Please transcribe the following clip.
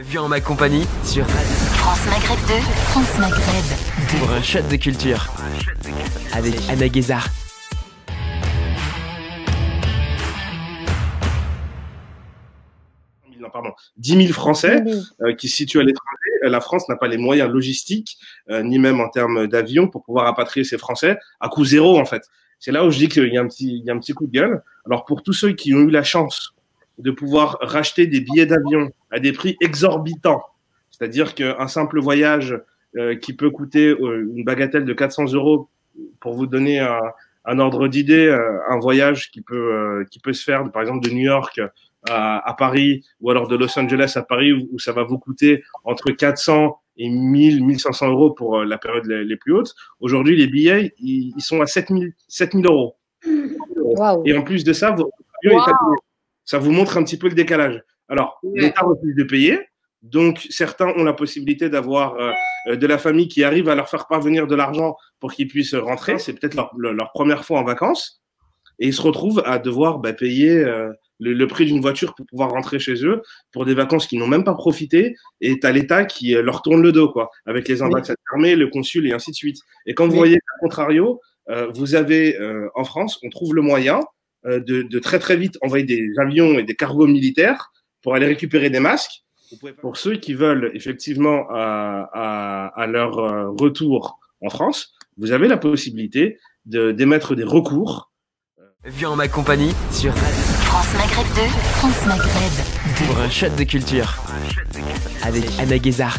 Viens en ma compagnie sur France Maghreb 2, France Maghreb 2. Pour un shot de culture avec Hanaa Ghezzar. Non, pardon, 10 000 Français qui se situent à l'étranger. La France n'a pas les moyens logistiques, ni même en termes d'avions, pour pouvoir rapatrier ces Français à coût zéro, en fait. C'est là où je dis qu'il y a un petit coup de gueule. Alors, pour tous ceux qui ont eu la chance de pouvoir racheter des billets d'avion à des prix exorbitants, c'est-à-dire qu'un simple voyage qui peut coûter une bagatelle de 400 €, pour vous donner un ordre d'idée, un voyage qui peut se faire, par exemple, de New York à Paris, ou alors de Los Angeles à Paris, où ça va vous coûter entre 400 et 1500 € pour la période les plus hautes. Aujourd'hui, les billets, ils sont à 7000 €. Wow. Et en plus de ça, ça vous montre un petit peu le décalage. Alors, l'État refuse de payer, donc certains ont la possibilité d'avoir de la famille qui arrive à leur faire parvenir de l'argent pour qu'ils puissent rentrer. C'est peut-être leur première fois en vacances, et ils se retrouvent à devoir payer le prix d'une voiture pour pouvoir rentrer chez eux, pour des vacances qu'ils n'ont même pas profité, et t'as l'État qui leur tourne le dos, quoi, avec les ambassades fermées, le consul et ainsi de suite. Et quand vous voyez, à contrario, vous avez en France, on trouve le moyen de très très vite envoyer des avions et des cargos militaires pour aller récupérer des masques. Pour ceux qui veulent effectivement à leur retour en France, vous avez la possibilité d'émettre des recours. Viens en ma compagnie sur France Maghreb 2, France Maghreb 2. Pour un shot de culture avec Hanaa Ghezzar.